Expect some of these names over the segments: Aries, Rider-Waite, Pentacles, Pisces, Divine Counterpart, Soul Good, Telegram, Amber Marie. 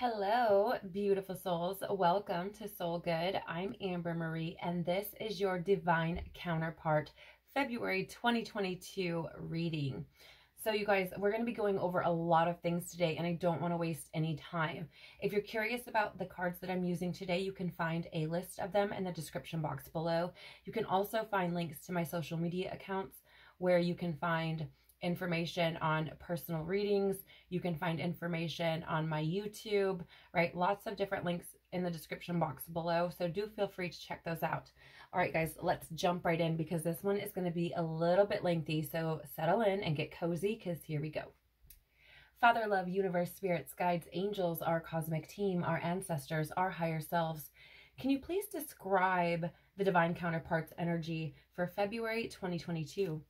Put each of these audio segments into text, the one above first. Hello, beautiful souls. Welcome to Soul Good. I'm Amber Marie, and this is your Divine Counterpart February 2022 reading. So you guys, we're going to be going over a lot of things today, and I don't want to waste any time. If you're curious about the cards that I'm using today, you can find a list of them in the description box below. You can also find links to my social media accounts where you can find information on personal readings. You can find information on my YouTube, right? Lots of different links in the description box below. So do feel free to check those out. All right, guys, let's jump right in because this one is going to be a little bit lengthy. So settle in and get cozy because here we go. Father, love, universe, spirits, guides, angels, our cosmic team, our ancestors, our higher selves. Can you please describe the Divine Counterpart's energy for February 2022?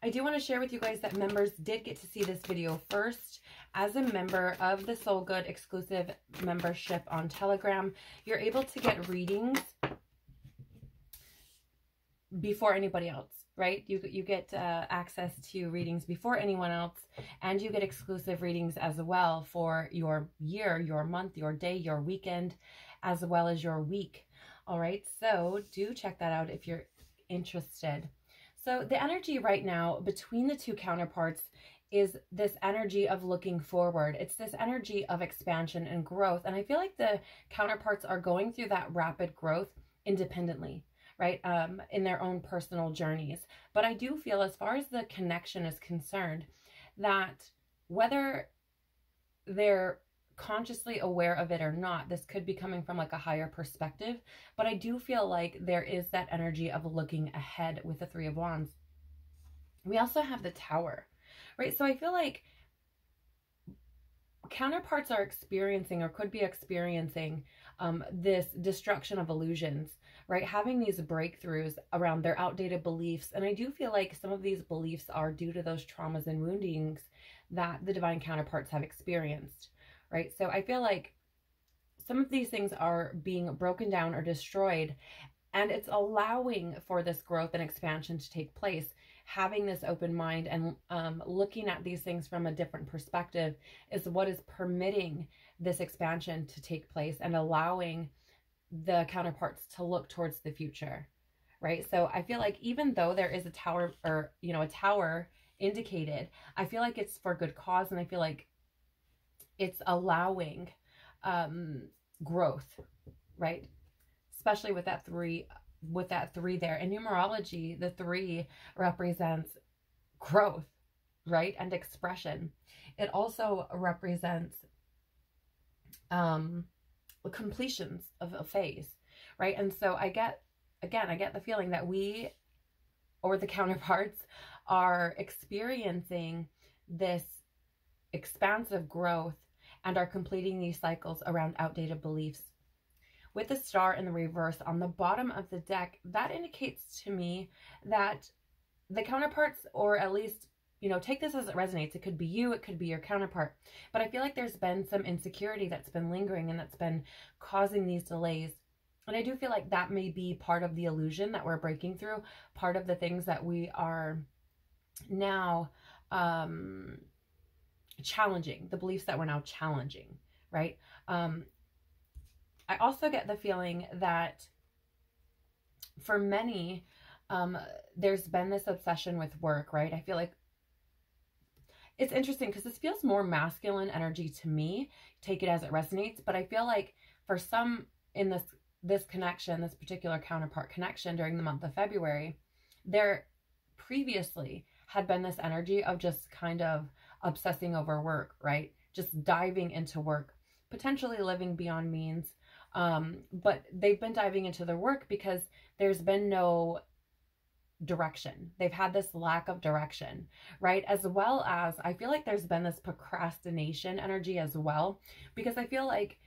I do want to share with you guys that members did get to see this video first. As a member of the Soul Good exclusive membership on Telegram, you're able to get readings before anybody else, right? You get access to readings before anyone else, and you get exclusive readings as well for your year, your month, your day, your weekend, as well as your week. All right, so do check that out if you're interested. So the energy right now between the two counterparts is this energy of looking forward. It's this energy of expansion and growth. And I feel like the counterparts are going through that rapid growth independently, right? In their own personal journeys. But I do feel, as far as the connection is concerned, that whether they're consciously aware of it or not, this could be coming from like a higher perspective, but I do feel like there is that energy of looking ahead with the Three of Wands. We also have the Tower, right? So I feel like counterparts are experiencing, or could be experiencing, this destruction of illusions, right? Having these breakthroughs around their outdated beliefs. And I do feel like some of these beliefs are due to those traumas and woundings that the Divine Counterparts have experienced. Right? So I feel like some of these things are being broken down or destroyed, and it's allowing for this growth and expansion to take place. Having this open mind and looking at these things from a different perspective is what is permitting this expansion to take place and allowing the counterparts to look towards the future, right? So I feel like even though there is a tower, or, you know, a tower indicated, I feel like it's for good cause, and I feel like it's allowing growth, right? Especially with that three, there. In numerology, the three represents growth, right? And expression. It also represents completions of a phase, right? And so I get, again, I get the feeling that we, or the counterparts, are experiencing this expansive growth and are completing these cycles around outdated beliefs. With the star in the reverse on the bottom of the deck, that indicates to me that the counterparts, or at least, you know, take this as it resonates. It could be you, it could be your counterpart, but I feel like there's been some insecurity that's been lingering and that's been causing these delays. And I do feel like that may be part of the illusion that we're breaking through, part of the things that we are now challenging, the beliefs that we're now challenging, right? I also get the feeling that for many, there's been this obsession with work, right? I feel like it's interesting because this feels more masculine energy to me. Take it as it resonates. But I feel like for some in this connection, this particular counterpart connection during the month of February, there previously had been this energy of just kind of obsessing over work, right? Just diving into work, potentially living beyond means. But they've been diving into their work because there's been no direction. They've had this lack of direction, right? As well as I feel like there's been this procrastination energy as well, because I feel like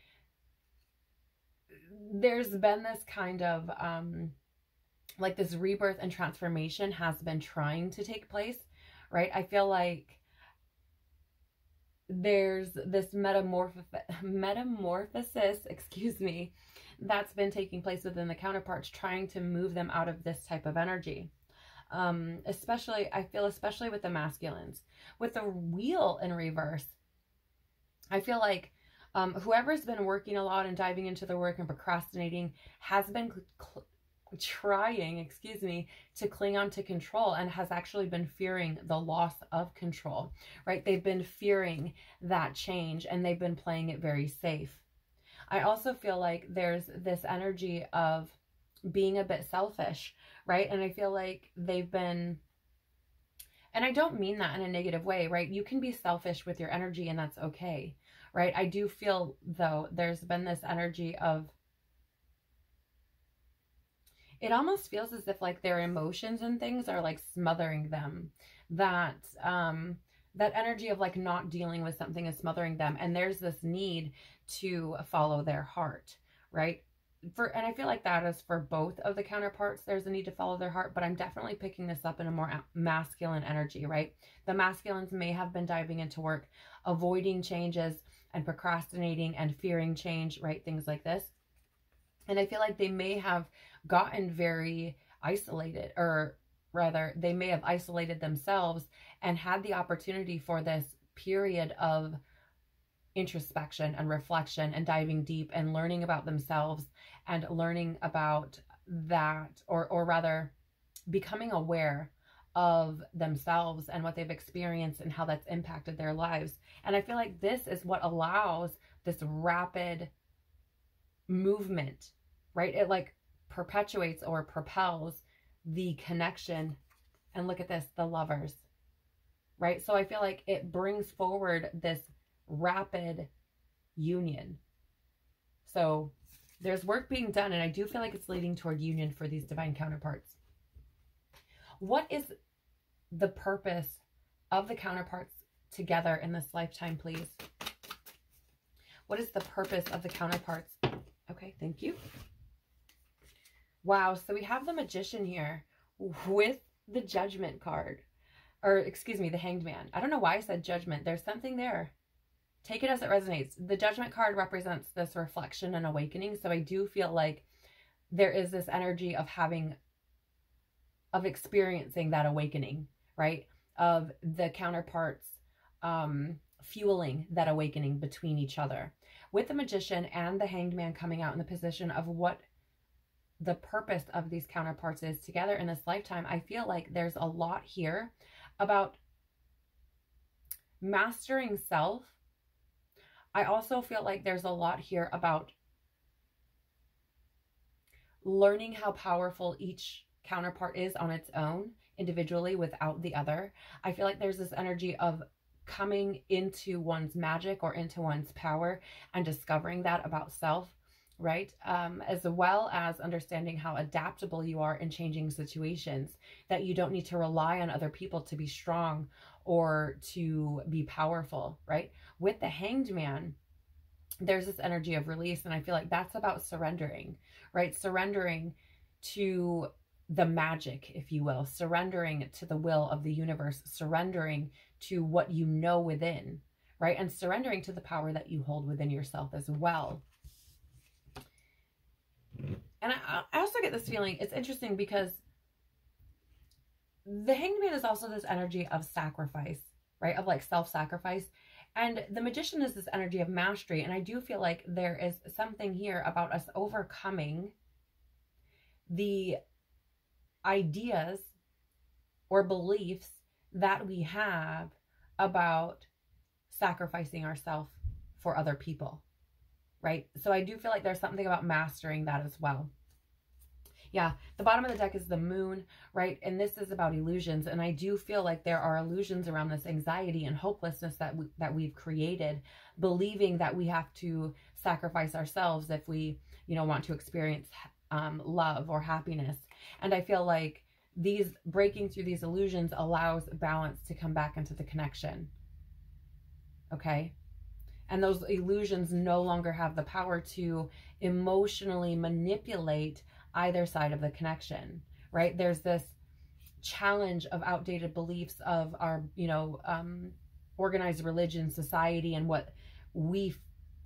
there's been this kind of, like this rebirth and transformation has been trying to take place, right? I feel like there's this metamorphosis, excuse me, that's been taking place within the counterparts, trying to move them out of this type of energy. Especially, I feel, especially with the masculines. With the wheel in reverse, I feel like whoever's been working a lot and diving into the work and procrastinating has been trying to cling on to control and has actually been fearing the loss of control, right? They've been fearing that change and they've been playing it very safe. I also feel like there's this energy of being a bit selfish, right? And I feel like they've been, and I don't mean that in a negative way, right? You can be selfish with your energy and that's okay, right? I do feel though there's been this energy of, it almost feels as if like their emotions and things are like smothering them. That, that energy of like not dealing with something is smothering them. And there's this need to follow their heart, right? And I feel like that is for both of the counterparts. There's a need to follow their heart, but I'm definitely picking this up in a more masculine energy, right? The masculines may have been diving into work, avoiding changes and procrastinating and fearing change, right? Things like this. And I feel like they may have gotten very isolated, or rather they may have isolated themselves and had the opportunity for this period of introspection and reflection and diving deep and learning about themselves and learning about that, or rather becoming aware of themselves and what they've experienced and how that's impacted their lives. And I feel like this is what allows this rapid movement, right? It like perpetuates or propels the connection. And look at this, the Lovers, right? So I feel like it brings forward this rapid union. So there's work being done, and I do feel like it's leading toward union for these divine counterparts. What is the purpose of the counterparts together in this lifetime, please? What is the purpose of the counterparts? Okay, thank you. Wow, so we have the Magician here with the Judgment card, or excuse me, the Hanged Man. I don't know why I said Judgment. There's something there. Take it as it resonates. The Judgment card represents this reflection and awakening. So I do feel like there is this energy of having, of experiencing that awakening, right? Of the counterparts fueling that awakening between each other. With the Magician and the Hanged Man coming out in the position of what the purpose of these counterparts is together in this lifetime, I feel like there's a lot here about mastering self. I also feel like there's a lot here about learning how powerful each counterpart is on its own, individually, without the other. I feel like there's this energy of coming into one's magic or into one's power and discovering that about self, right? As well as understanding how adaptable you are in changing situations, that you don't need to rely on other people to be strong or to be powerful, right? With the Hanged Man, there's this energy of release, and I feel like that's about surrendering, right? Surrendering to the magic, if you will, surrendering to the will of the universe, surrendering to what you know within, right? And surrendering to the power that you hold within yourself as well. And I also get this feeling, it's interesting because the Hanged Man is also this energy of sacrifice, right? Of like self-sacrifice. And the Magician is this energy of mastery. And I do feel like there is something here about us overcoming the ideas or beliefs that we have about sacrificing ourselves for other people, right? So I do feel like there's something about mastering that as well. Yeah, the bottom of the deck is the Moon, right? And this is about illusions. And I do feel like there are illusions around this anxiety and hopelessness that we've created, believing that we have to sacrifice ourselves if we, you know, want to experience love or happiness. And I feel like these breaking through these illusions allows balance to come back into the connection. Okay? And those illusions no longer have the power to emotionally manipulate either side of the connection, right? There's this challenge of outdated beliefs of our, you know, organized religion, society, and what we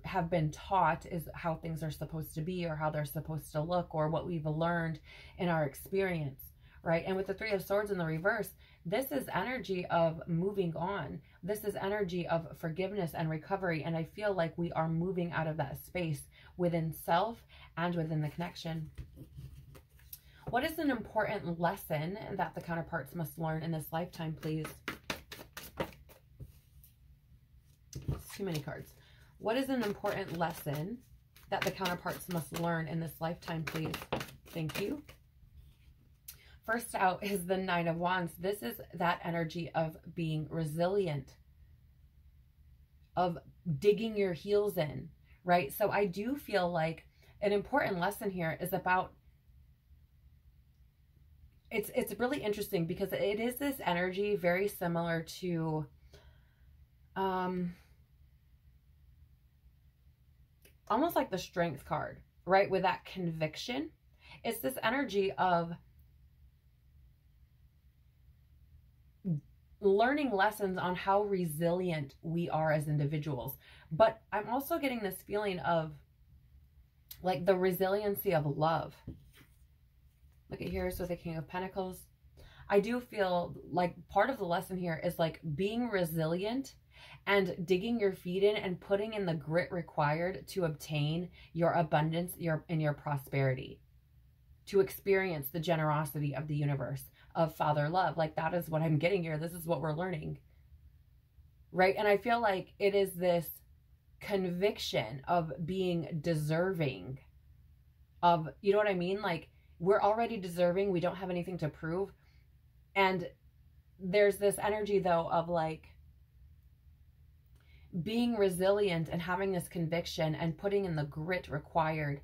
have been taught is how things are supposed to be or how they're supposed to look or what we've learned in our experience, right? And with the Three of Swords in the reverse, this is energy of moving on. This is energy of forgiveness and recovery. And I feel like we are moving out of that space within self and within the connection. What is an important lesson that the counterparts must learn in this lifetime, please? Too many cards. What is an important lesson that the counterparts must learn in this lifetime, please? Thank you. First out is the Nine of Wands. This is that energy of being resilient, of digging your heels in, right? So I do feel like an important lesson here is about, it's really interesting because it is this energy very similar to, almost like the Strength card, right? With that conviction, it's this energy of learning lessons on how resilient we are as individuals. But I'm also getting this feeling of like the resiliency of love. Look at here, so the King of Pentacles. I do feel like part of the lesson here is like being resilient and digging your feet in and putting in the grit required to obtain your abundance, your prosperity, to experience the generosity of the universe, of Father love. Like that is what I'm getting here. This is what we're learning, right? And I feel like it is this conviction of being deserving of, you know what I mean? Like we're already deserving. We don't have anything to prove. And there's this energy though of like being resilient and having this conviction and putting in the grit required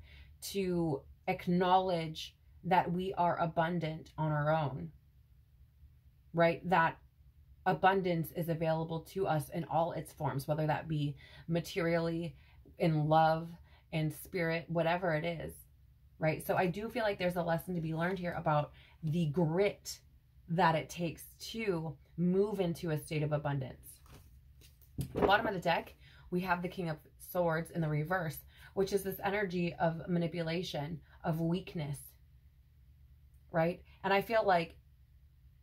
to acknowledge that we are abundant on our own, right? That abundance is available to us in all its forms, whether that be materially, in love, in spirit, whatever it is, right? So I do feel like there's a lesson to be learned here about the grit that it takes to move into a state of abundance. At the bottom of the deck, we have the King of Swords in the reverse, which is this energy of manipulation, of weakness, right? And I feel like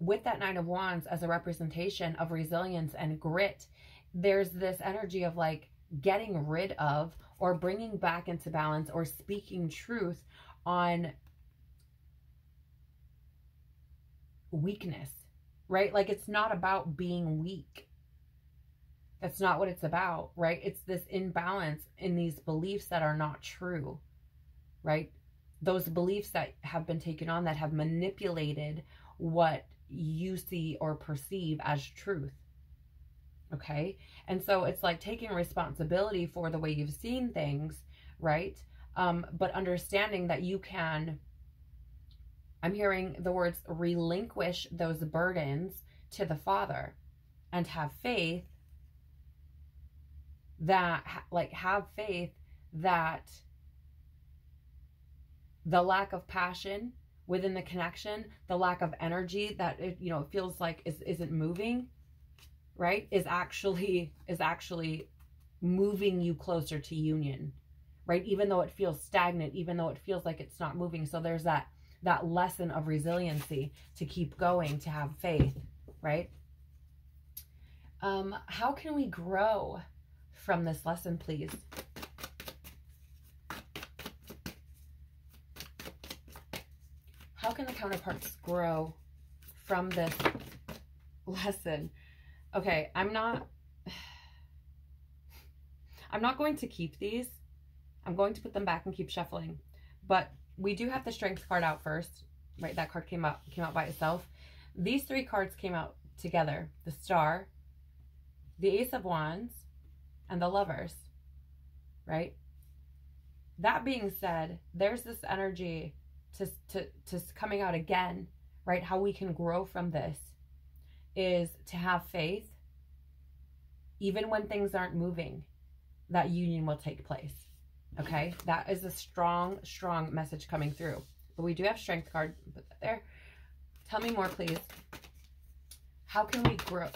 with that Nine of Wands as a representation of resilience and grit, there's this energy of like getting rid of or bringing back into balance or speaking truth on weakness, right? Like it's not about being weak. That's not what it's about, right? It's this imbalance in these beliefs that are not true, right? Those beliefs that have been taken on that have manipulated what you see or perceive as truth, okay? And so it's like taking responsibility for the way you've seen things, right? But understanding that you can, I'm hearing the words, relinquish those burdens to the Father and have faith that, like have faith that the lack of passion within the connection, the lack of energy that it, you know, it feels like isn't moving, right? Is actually moving you closer to union, right? Even though it feels stagnant, even though it feels like it's not moving. So there's that lesson of resiliency to keep going, to have faith, right? How can we grow from this lesson, please? How can the counterparts grow from this lesson? Okay, I'm not going to keep these. I'm going to put them back and keep shuffling. But we do have the Strength card out first, right? That card came out by itself. These three cards came out together. The Star, the Ace of Wands, and the Lovers, right? That being said, there's this energy to coming out again, right? How we can grow from this is to have faith, even when things aren't moving, that union will take place, okay? That is a strong, strong message coming through. But we do have Strength card, put that there. Tell me more, please. How can we grow?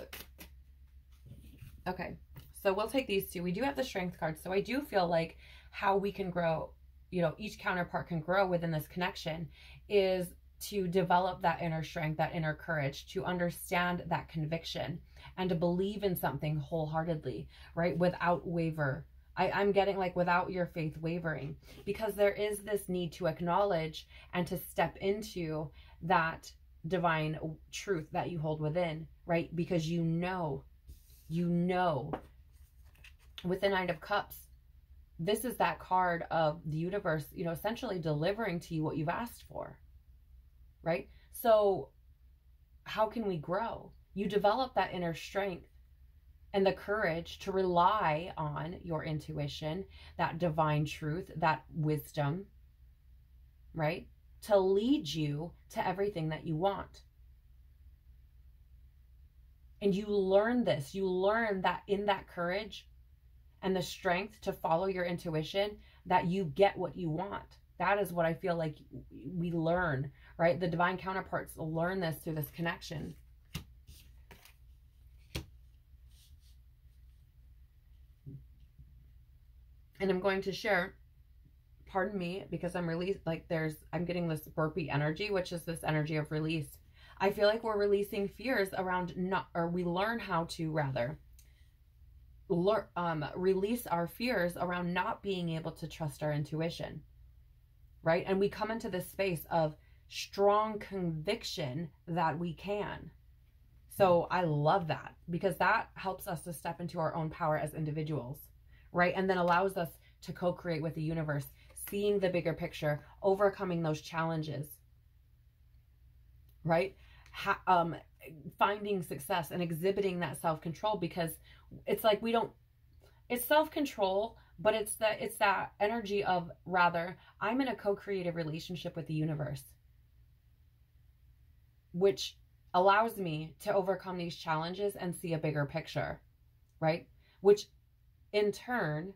Okay, so we'll take these two. We do have the Strength card, so I do feel like how we can grow, you know, each counterpart can grow within this connection is to develop that inner strength, that inner courage, to understand that conviction and to believe in something wholeheartedly, right? Without waver. I'm getting like without your faith wavering, because there is this need to acknowledge and to step into that divine truth that you hold within, right? Because you know, with the Knight of Cups, this is that card of the universe, you know, essentially delivering to you what you've asked for, right? So how can we grow? You develop that inner strength and the courage to rely on your intuition, that divine truth, that wisdom, right? To lead you to everything that you want. And you learn this. You learn that in that courage and the strength to follow your intuition, that you get what you want. That is what I feel like we learn, right? The divine counterparts learn this through this connection. And I'm going to share, pardon me, because I'm released, like I'm getting this burpee energy, which is this energy of release. I feel like we're releasing fears around we learn how to release our fears around not being able to trust our intuition, right? And we come into this space of strong conviction that we can. So I love that, because that helps us to step into our own power as individuals, right? And then allows us to co-create with the universe, seeing the bigger picture, overcoming those challenges, right? Finding success and exhibiting that self-control, because it's like it's self-control, but it's that energy of rather I'm in a co-creative relationship with the universe, which allows me to overcome these challenges and see a bigger picture, right? Which in turn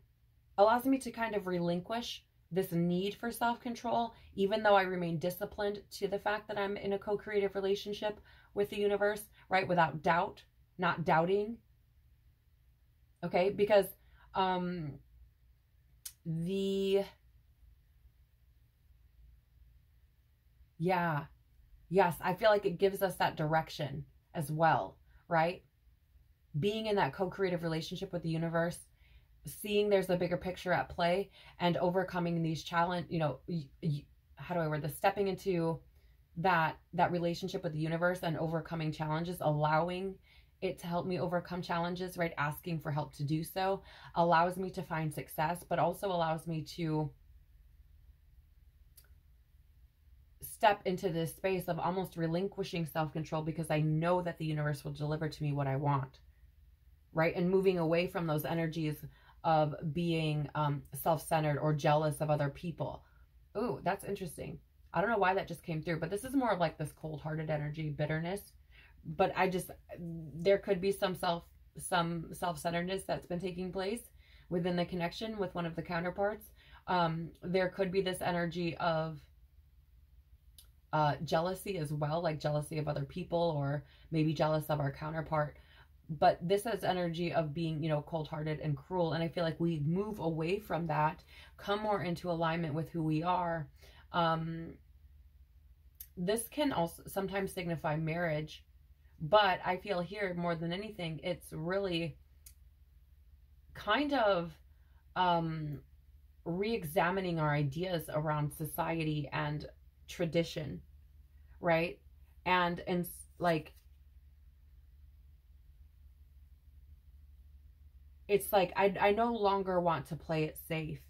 allows me to kind of relinquish this need for self-control, even though I remain disciplined to the fact that I'm in a co-creative relationship with the universe, right? Without doubt, not doubting. Okay, because I feel like it gives us that direction as well, right? Being in that co-creative relationship with the universe, seeing there's a bigger picture at play, and overcoming these challenges, you know, how do I word this? Stepping into that relationship with the universe and overcoming challenges, allowing it to help me overcome challenges, right? Asking for help to do so allows me to find success, but also allows me to step into this space of almost relinquishing self-control, because I know that the universe will deliver to me what I want, right? And moving away from those energies of being self-centered or jealous of other people. Ooh, that's interesting. I don't know why that just came through, but this is more of like this cold-hearted energy, bitterness. But there could be some self-centeredness that's been taking place within the connection with one of the counterparts. There could be this energy of jealousy as well, like jealousy of other people, or maybe jealous of our counterpart. But this is energy of being, you know, cold-hearted and cruel. And I feel like we move away from that, come more into alignment with who we are. This can also sometimes signify marriage, but I feel here more than anything, it's really kind of re-examining our ideas around society and tradition, right? And like, it's like, I no longer want to play it safe,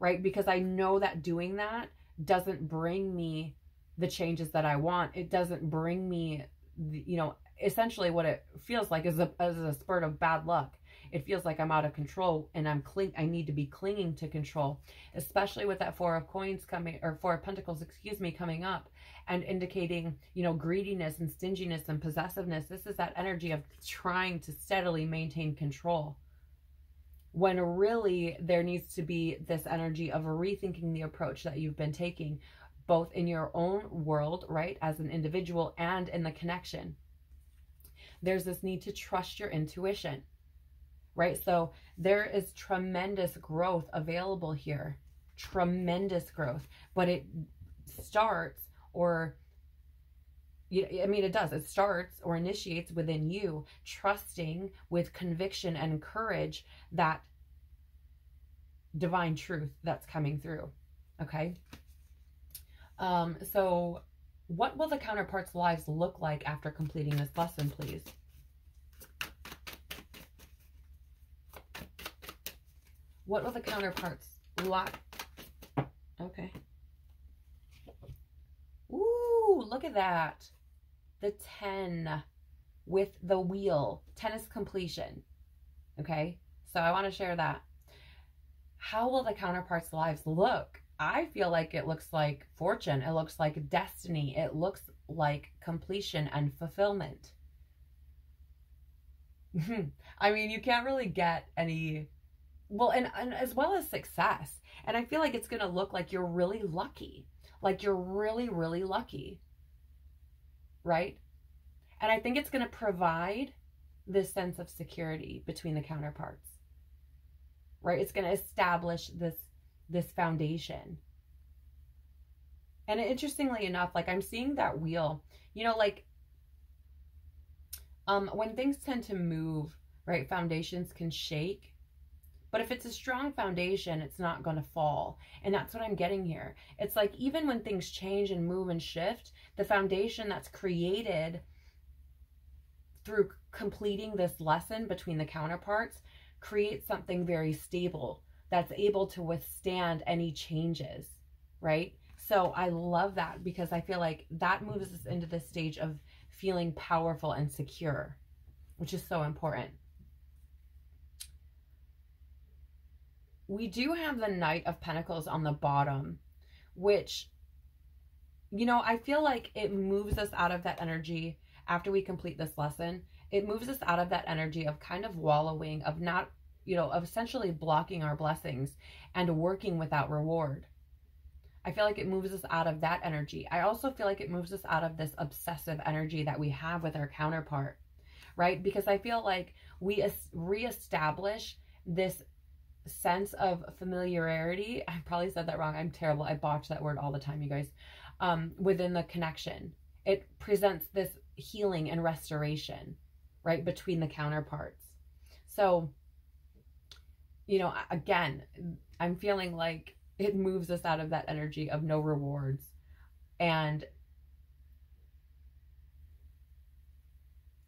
right? Because I know that doing that doesn't bring me the changes that I want. It doesn't bring me, you know, essentially what it feels like is a spurt of bad luck. It feels like I'm out of control, and I need to be clinging to control, especially with that Four of Pentacles, excuse me, coming up and indicating, you know, greediness and stinginess and possessiveness. This is that energy of trying to steadily maintain control, when really there needs to be this energy of rethinking the approach that you've been taking, both in your own world, right, as an individual, and in the connection. There's this need to trust your intuition, right? So there is tremendous growth available here, tremendous growth, but it starts or I mean, it does. It starts or initiates within you, trusting with conviction and courage that divine truth that's coming through. Okay. So what will the counterparts' lives look like after completing this lesson, please? What will the counterparts' Okay. Ooh, look at that. The 10 with the wheel. 10 is completion. Okay. So I want to share that. How will the counterparts' lives look? I feel like it looks like fortune. It looks like destiny. It looks like completion and fulfillment. I mean, you can't really get any... Well, and as well as success. And I feel like it's going to look like you're really lucky. Like you're really, really lucky. Right? And I think it's going to provide this sense of security between the counterparts. Right? It's going to establish this foundation. And interestingly enough, like I'm seeing that wheel, you know, like when things tend to move, right, foundations can shake. But if it's a strong foundation, it's not going to fall. And that's what I'm getting here. It's like even when things change and move and shift, the foundation that's created through completing this lesson between the counterparts creates something very stable that's able to withstand any changes, right? So I love that because I feel like that moves us into this stage of feeling powerful and secure, which is so important. We do have the Knight of Pentacles on the bottom, which, you know, I feel like it moves us out of that energy after we complete this lesson. It moves us out of that energy of kind of wallowing, of not, you know, of essentially blocking our blessings and working without reward. I feel like it moves us out of that energy. I also feel like it moves us out of this obsessive energy that we have with our counterpart, right? Because I feel like we reestablish this sense of familiarity. I probably said that wrong. I'm terrible. I botch that word all the time, you guys. Within the connection, it presents this healing and restoration, right, between the counterparts. So, you know, again, I'm feeling like it moves us out of that energy of no rewards and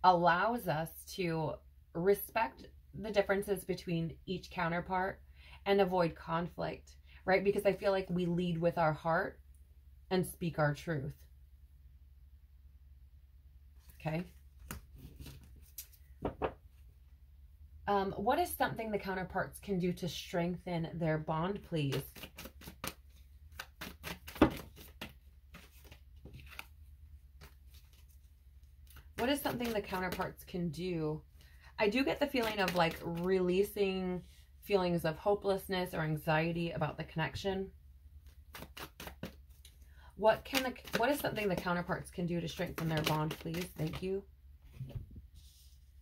allows us to respect the differences between each counterpart and avoid conflict, right? Because I feel like we lead with our heart and speak our truth. Okay. What is something the counterparts can do to strengthen their bond, please? What is something the counterparts can do? I do get the feeling of like releasing feelings of hopelessness or anxiety about the connection. What is something the counterparts can do to strengthen their bond, please? Thank you.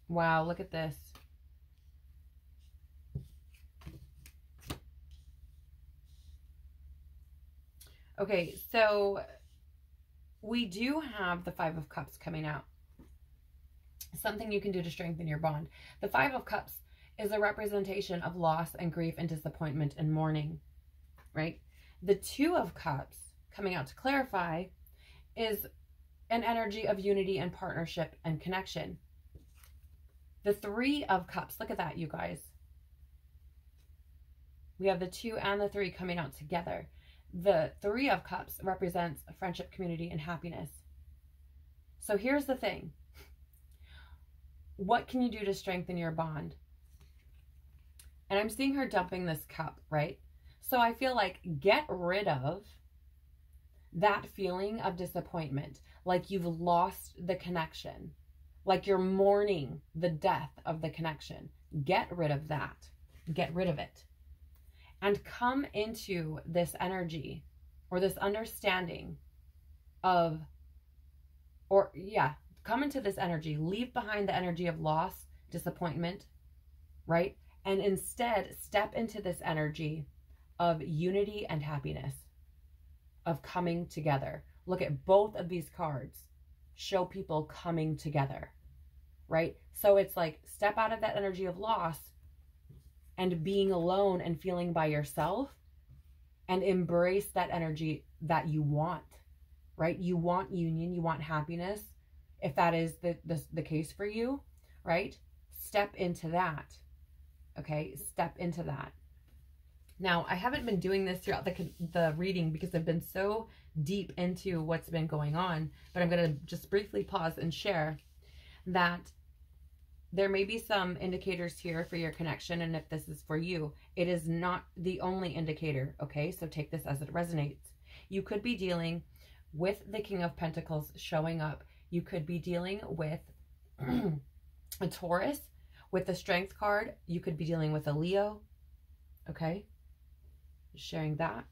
Wow, look at this. Okay, so we do have the Five of Cups coming out. Something you can do to strengthen your bond. The Five of Cups is a representation of loss and grief and disappointment and mourning, right? The Two of Cups, coming out to clarify, is an energy of unity and partnership and connection. The Three of Cups, look at that, you guys. We have the two and the three coming out together. The Three of Cups represents friendship, community, and happiness. So here's the thing. What can you do to strengthen your bond? And I'm seeing her dumping this cup, right? So I feel like get rid of that feeling of disappointment, like you've lost the connection, like you're mourning the death of the connection. Get rid of that. Get rid of it. And come into this energy or this understanding of, or yeah, come into this energy, leave behind the energy of loss, disappointment, right? And instead step into this energy of unity and happiness, of coming together. Look at both of these cards. show people coming together, right? So it's like, step out of that energy of loss and being alone and feeling by yourself and embrace that energy that you want, right? You want union, you want happiness. If that is the case for you, right? Step into that, okay? Step into that. Now, I haven't been doing this throughout the reading because I've been so deep into what's been going on, but I'm going to just briefly pause and share that there may be some indicators here for your connection, and if this is for you, it is not the only indicator, okay? So take this as it resonates. You could be dealing with the King of Pentacles showing up. You could be dealing with a Taurus with the Strength card. You could be dealing with a Leo, okay? Sharing that.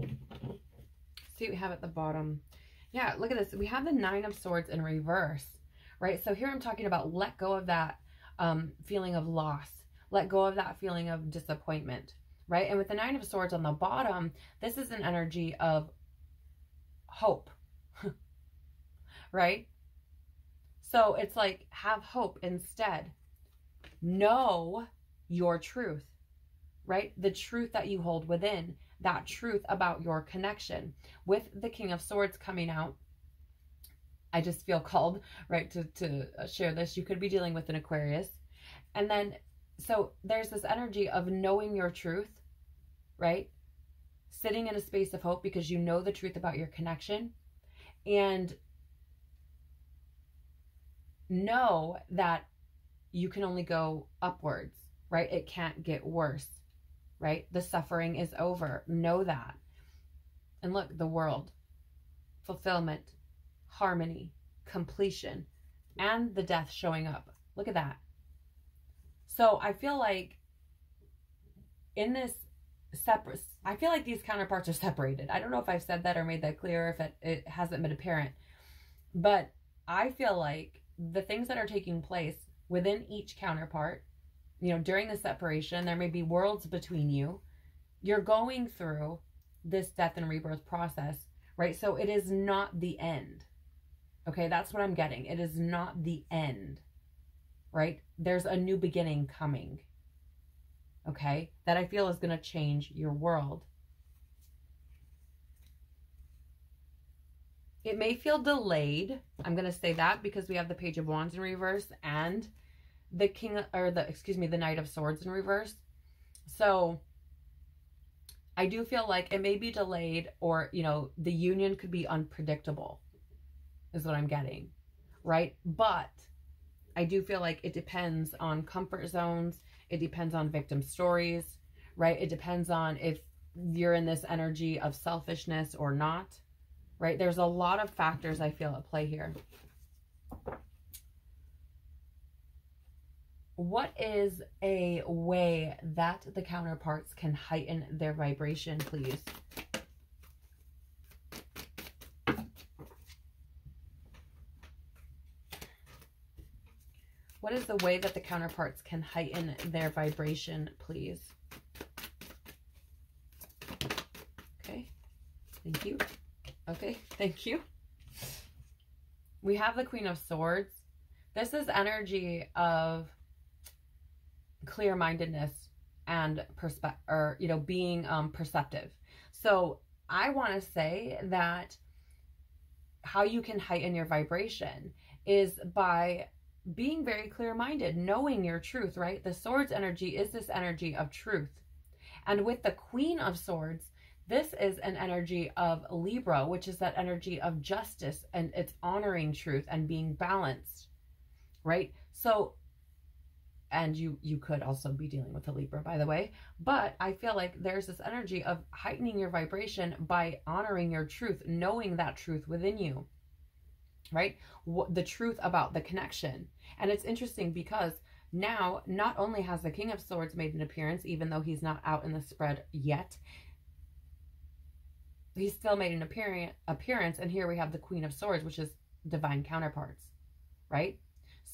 See what we have at the bottom. Yeah, look at this. We have the Nine of Swords in reverse, right? So here I'm talking about let go of that feeling of loss. Let go of that feeling of disappointment, right? And with the Nine of Swords on the bottom, this is an energy of hope, right? So it's like, have hope instead. Know your truth, right? The truth that you hold within, that truth about your connection. With the King of Swords coming out, I just feel called, right, to share this. You could be dealing with an Aquarius. And then, so there's this energy of knowing your truth, right? Sitting in a space of hope because you know the truth about your connection. And know that you can only go upwards, right? It can't get worse, right? The suffering is over. Know that. And look, the World, fulfillment, harmony, completion, and the Death showing up. Look at that. So I feel like in this separate, I feel like these counterparts are separated. I don't know if I've said that or made that clear, if it hasn't been apparent, but I feel like the things that are taking place within each counterpart, you know, during the separation, there may be worlds between you. You're going through this death and rebirth process, right? So it is not the end. Okay, that's what I'm getting. It is not the end, right? There's a new beginning coming, okay, that I feel is going to change your world. It may feel delayed. I'm going to say that because we have the Page of Wands in reverse and the excuse me, the Knight of Swords in reverse. So I do feel like it may be delayed, or, you know, the union could be unpredictable is what I'm getting, right? But I do feel like it depends on comfort zones. It depends on victim stories, right? It depends on if you're in this energy of selfishness or not. Right? There's a lot of factors I feel at play here. What is a way that the counterparts can heighten their vibration, please? What is the way that the counterparts can heighten their vibration, please? Okay. Thank you. Okay, thank you. We have the Queen of Swords. This is energy of clear-mindedness and being perceptive. So I want to say that how you can heighten your vibration is by being very clear-minded, knowing your truth, right? The Swords energy is this energy of truth. And with the Queen of Swords, this is an energy of Libra, which is that energy of justice, and it's honoring truth and being balanced, right? So, and you could also be dealing with a Libra, by the way, but I feel like there's this energy of heightening your vibration by honoring your truth, knowing that truth within you, right? The truth about the connection. And it's interesting because now not only has the King of Swords made an appearance, even though he's not out in the spread yet, he still made an appearance, and here we have the Queen of Swords, which is divine counterparts, right?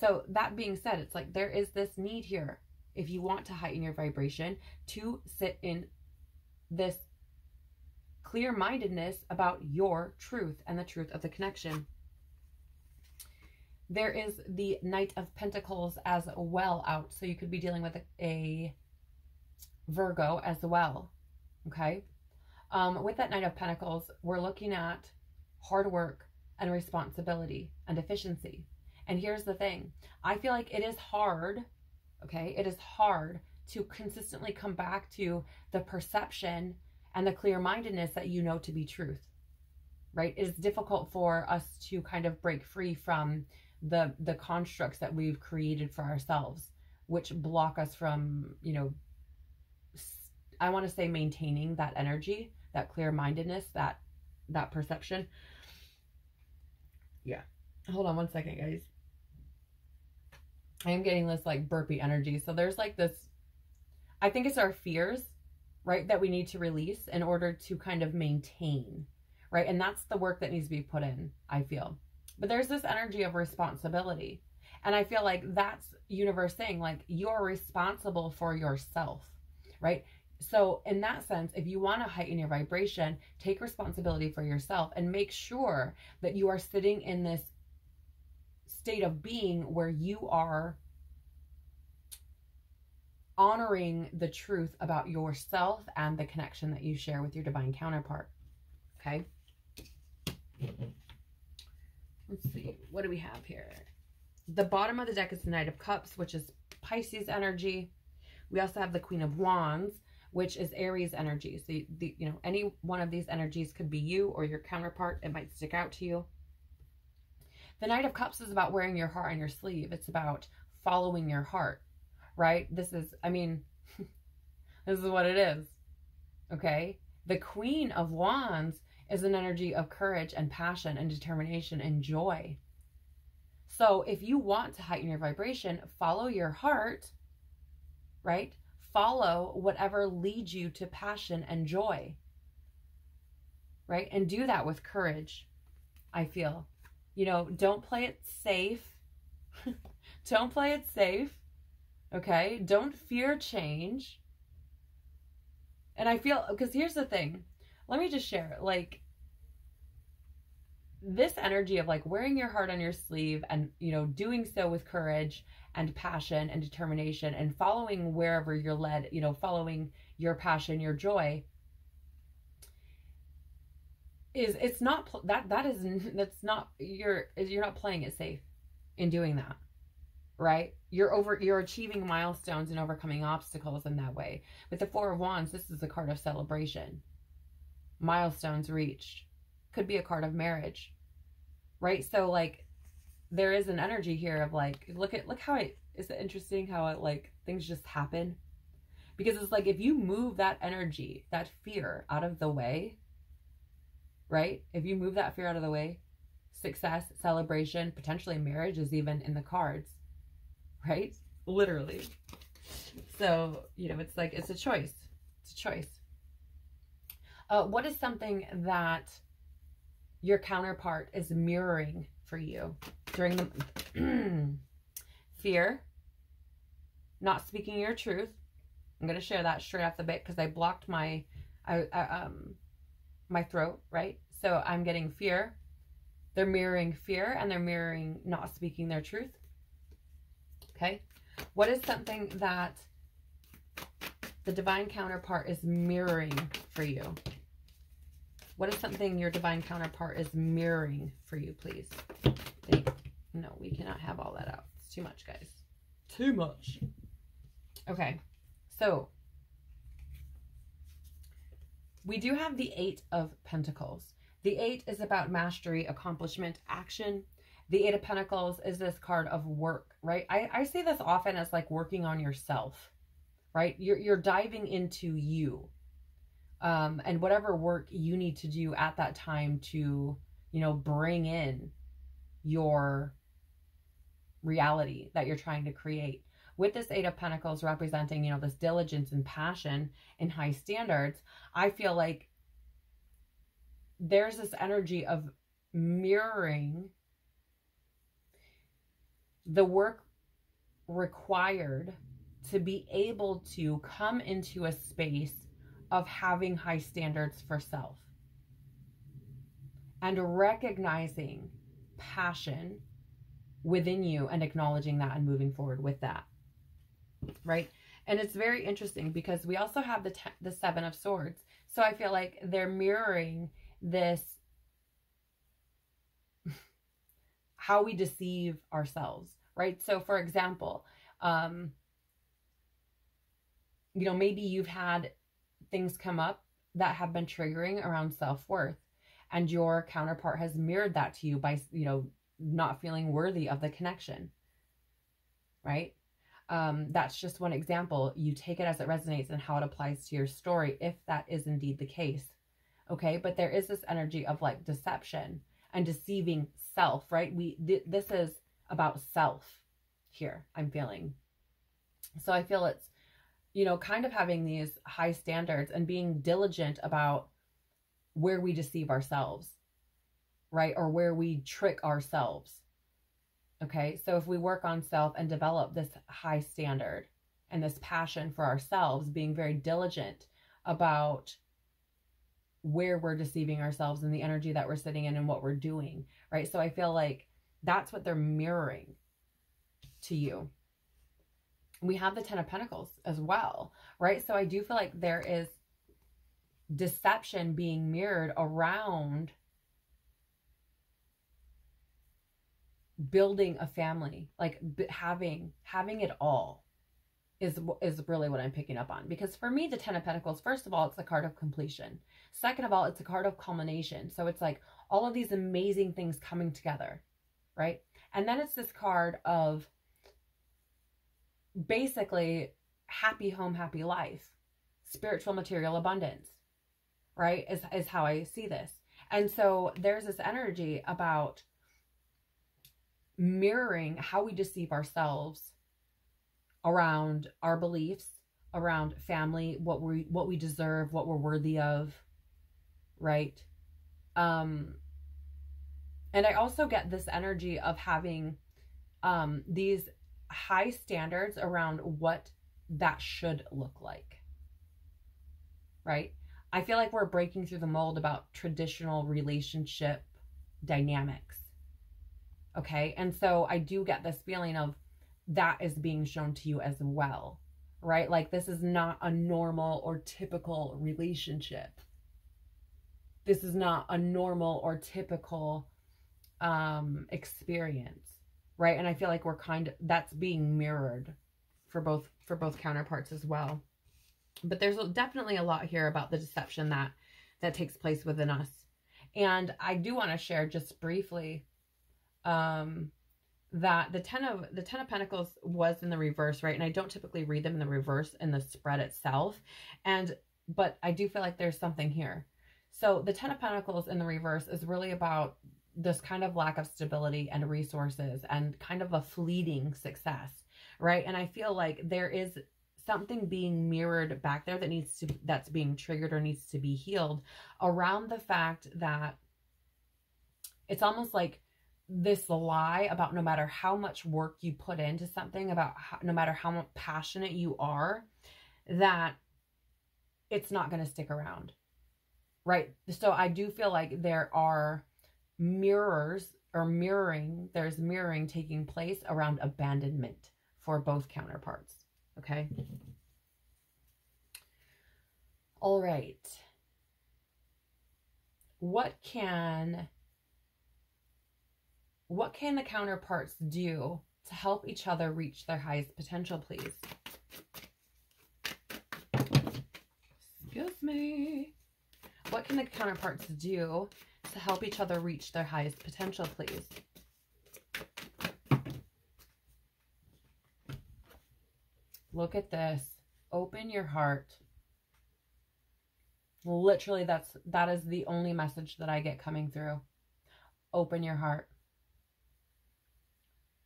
So that being said, it's like there is this need here, if you want to heighten your vibration, to sit in this clear-mindedness about your truth and the truth of the connection. There is the Knight of Pentacles as well out. So you could be dealing with a Virgo as well. Okay. With that Knight of Pentacles, we're looking at hard work and responsibility and efficiency. And here's the thing. I feel like it is hard. Okay. It is hard to consistently come back to the perception and the clear-mindedness that you know to be truth, right? It is difficult for us to kind of break free from the constructs that we've created for ourselves, which block us from, you know, I want to say maintaining that energy, that clear-mindedness, that perception. Yeah. Hold on one second, guys. I am getting this like burpee energy. So there's like this, I think it's our fears, right, that we need to release in order to kind of maintain, right? And that's the work that needs to be put in, I feel. But there's this energy of responsibility. And I feel like that's universe saying, like, you're responsible for yourself, right? So in that sense, if you want to heighten your vibration, take responsibility for yourself and make sure that you are sitting in this state of being where you are honoring the truth about yourself and the connection that you share with your divine counterpart. Okay. Let's see. What do we have here? The bottom of the deck is the Knight of Cups, which is Pisces energy. We also have the Queen of Wands, which is Aries energy. So, you know, any one of these energies could be you or your counterpart. It might stick out to you. The Knight of Cups is about wearing your heart on your sleeve. It's about following your heart. Right? This is, I mean, this is what it is. Okay? The Queen of Wands is an energy of courage and passion and determination and joy. So if you want to heighten your vibration, follow your heart, right? Follow whatever leads you to passion and joy, right? And do that with courage, I feel. You know, don't play it safe. Don't play it safe. Okay, don't fear change. And I feel, because here's the thing, let me just share, like, this energy of like wearing your heart on your sleeve and, you know, doing so with courage and passion and determination and following wherever you're led, you know, following your passion, your joy, is, it's not, you're not playing it safe in doing that. Right? You're achieving milestones and overcoming obstacles in that way. With the Four of Wands, this is a card of celebration. Milestones reached. Could be a card of marriage. Right? So like, there is an energy here of like, look how it, is it interesting how it like, things just happen? Because it's like, if you move that energy, that fear out of the way, right? If you move that fear out of the way, success, celebration, potentially marriage is even in the cards. Right? Literally. So, you know, it's like, it's a choice. It's a choice. What is something that your counterpart is mirroring for you during the fear, not speaking your truth? I'm going to share that straight off the bat because I blocked my, my throat, right? So I'm getting fear. They're mirroring fear and they're mirroring not speaking their truth. Okay, what is something that the divine counterpart is mirroring for you? What is something your divine counterpart is mirroring for you, please? No, we cannot have all that out. It's too much, guys. Too much. Okay, so we do have the Eight of Pentacles. The Eight is about mastery, accomplishment, action. The Eight of Pentacles is this card of work, right? I see this often as like working on yourself, right? You're diving into you and whatever work you need to do at that time to, you know, bring in your reality that you're trying to create. With this Eight of Pentacles representing, you know, this diligence and passion and high standards, I feel like there's this energy of mirroring the work required to be able to come into a space of having high standards for self, and recognizing passion within you and acknowledging that and moving forward with that, right? And it's very interesting because we also have the Seven of Swords. So I feel like they're mirroring this, how we deceive ourselves, right? So for example, you know, maybe you've had things come up that have been triggering around self-worth, and your counterpart has mirrored that to you by, you know, not feeling worthy of the connection, right? That's just one example. You take it as it resonates and how it applies to your story, if that is indeed the case. Okay. But there is this energy of like deception and deceiving self, right? This is about self here, I'm feeling. So I feel it's, you know, kind of having these high standards and being diligent about where we deceive ourselves, right? Or where we trick ourselves. Okay. So if we work on self and develop this high standard and this passion for ourselves, being very diligent about where we're deceiving ourselves and the energy that we're sitting in and what we're doing, right? So I feel like that's what they're mirroring to you. We have the Ten of Pentacles as well, right? So I do feel like there is deception being mirrored around building a family, like having it all is really what I'm picking up on. Because for me, the Ten of Pentacles, first of all, it's the card of completion. Second of all, it's a card of culmination. So it's like all of these amazing things coming together, right? And then it's this card of basically happy home, happy life, spiritual, material abundance, right? Is how I see this. And so there's this energy about mirroring how we deceive ourselves around our beliefs, around family, what we deserve, what we're worthy of, right? And I also get this energy of having these high standards around what that should look like, right? I feel like we're breaking through the mold about traditional relationship dynamics. Okay. And so I do get this feeling of that is being shown to you as well, right? Like this is not a normal or typical relationship. This is not a normal or typical experience, right? And I feel like we're kind of, that's being mirrored for both counterparts as well. But there's definitely a lot here about the deception that takes place within us. And I do want to share just briefly that the Ten of Pentacles was in the reverse, right? And I don't typically read them in the reverse in the spread itself. But I do feel like there's something here. So the Ten of Pentacles in the reverse is really about this kind of lack of stability and resources and kind of a fleeting success, right? And I feel like there is something being mirrored back there that that's being triggered or needs to be healed around the fact that it's almost like this lie about no matter how much work you put into something, no matter how passionate you are, that it's not going to stick around, right? So I do feel like there are mirroring taking place around abandonment for both counterparts, okay? All right. What can the counterparts do to help each other reach their highest potential, please? Excuse me. What can the counterparts do to help each other reach their highest potential, please? Look at this. Open your heart. Literally, that is the only message that I get coming through. Open your heart.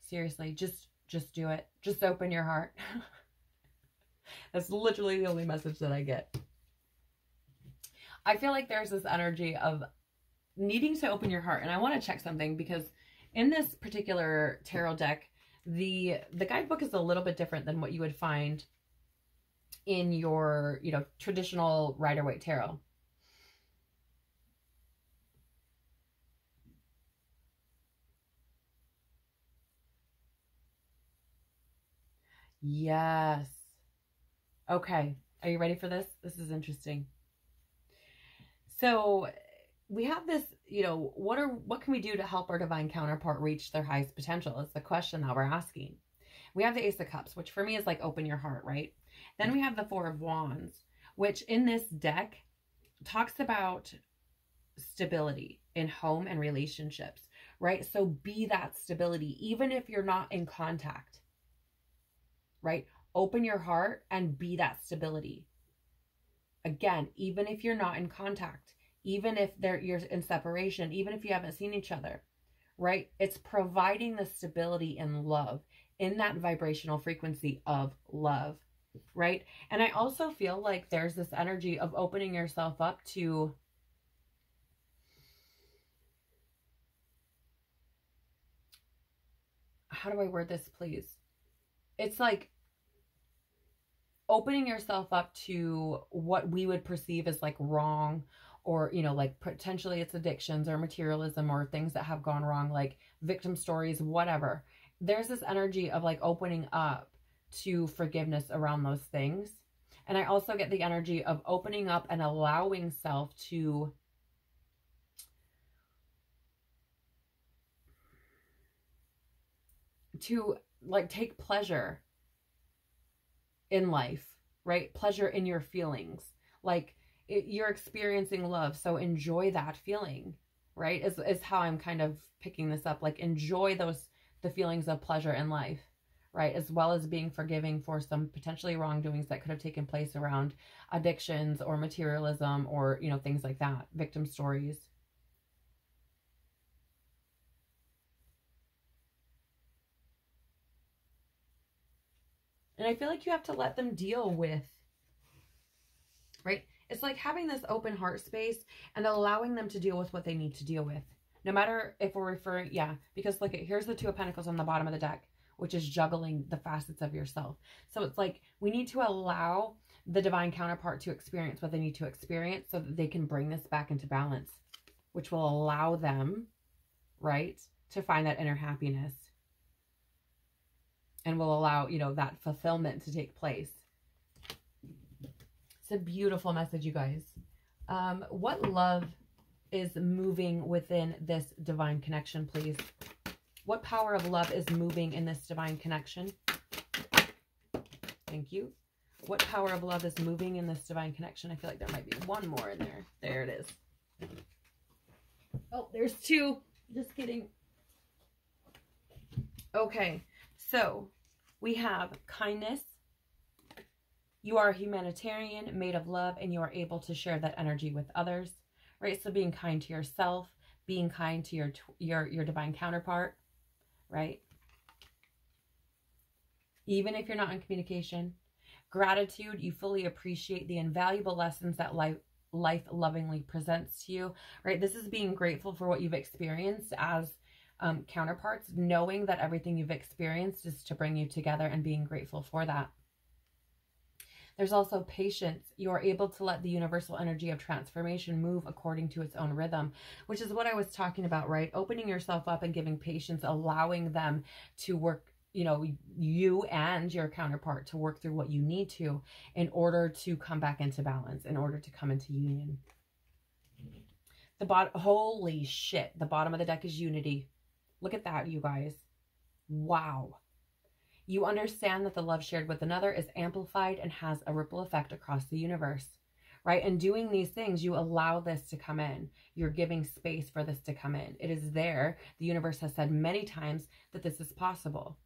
Seriously, just do it. Just open your heart. That's literally the only message that I get. I feel like there's this energy of needing to open your heart. And I want to check something because in this particular tarot deck, the guidebook is a little bit different than what you would find in your, you know, traditional Rider-Waite tarot. Yes. Okay. Are you ready for this? This is interesting. So we have this, you know, what can we do to help our divine counterpart reach their highest potential is the question that we're asking. We have the Ace of Cups, which for me is like open your heart, right? Then we have the Four of Wands, which in this deck talks about stability in home and relationships, right? So be that stability, even if you're not in contact, right? Open your heart and be that stability. Again, even if you're not in contact, even if you're in separation, even if you haven't seen each other, right? It's providing the stability in love, in that vibrational frequency of love, right? And I also feel like there's this energy of opening yourself up to how do I word this, please? It's like opening yourself up to what we would perceive as like wrong, or, you know, like potentially it's addictions or materialism or things that have gone wrong, like victim stories, whatever. There's this energy of like opening up to forgiveness around those things. And I also get the energy of opening up and allowing self to like take pleasure in life, right? Pleasure in your feelings. Like you're experiencing love, so enjoy that feeling, right? Is how I'm kind of picking this up. Like enjoy the feelings of pleasure in life, right? As well as being forgiving for some potentially wrongdoings that could have taken place around addictions or materialism or, you know, things like that, victim stories. And I feel like you have to let them deal with, right? It's like having this open heart space and allowing them to deal with what they need to deal with. No matter if we're referring, yeah, because look, here's the Two of Pentacles on the bottom of the deck, which is juggling the facets of yourself. So it's like we need to allow the divine counterpart to experience what they need to experience so that they can bring this back into balance, which will allow them, right, to find that inner happiness. And will allow, you know, that fulfillment to take place. It's a beautiful message, you guys. What love is moving within this divine connection, please? What power of love is moving in this divine connection? Thank you. What power of love is moving in this divine connection? I feel like there might be one more in there. There it is. Oh, there's two. Just kidding. Okay. So we have kindness. You are a humanitarian made of love, and you are able to share that energy with others, right? So being kind to yourself, being kind to your divine counterpart, right? Even if you're not in communication. Gratitude, you fully appreciate the invaluable lessons that life lovingly presents to you, right? This is being grateful for what you've experienced as counterparts, knowing that everything you've experienced is to bring you together and being grateful for that. There's also patience. You are able to let the universal energy of transformation move according to its own rhythm, which is what I was talking about, right? Opening yourself up and giving patience, allowing them to work, you know, you and your counterpart to work through what you need to in order to come back into balance, in order to come into union. The bottom, holy shit, the bottom of the deck is unity. Look at that, you guys. Wow. You understand that the love shared with another is amplified and has a ripple effect across the universe, right? And doing these things, you allow this to come in. You're giving space for this to come in. It is there. The universe has said many times that this is possible,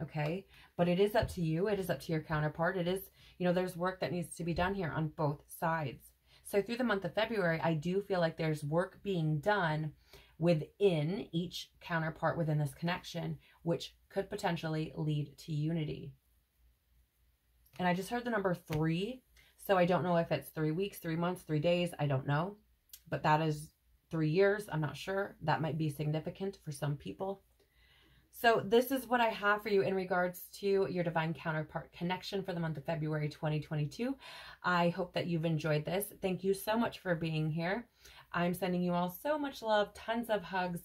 okay? But it is up to you. It is up to your counterpart. It is, you know, there's work that needs to be done here on both sides. So through the month of February, I do feel like there's work being done within each counterpart within this connection, which could potentially lead to unity. And I just heard the number 3, so I don't know if it's 3 weeks, 3 months, 3 days, I don't know, but that is 3 years, I'm not sure. That might be significant for some people. So this is what I have for you in regards to your Divine Counterpart connection for the month of February 2022. I hope that you've enjoyed this. Thank you so much for being here. I'm sending you all so much love, tons of hugs,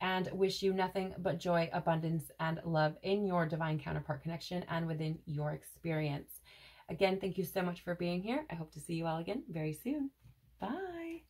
and wish you nothing but joy, abundance, and love in your Divine Counterpart connection and within your experience. Again, thank you so much for being here. I hope to see you all again very soon. Bye.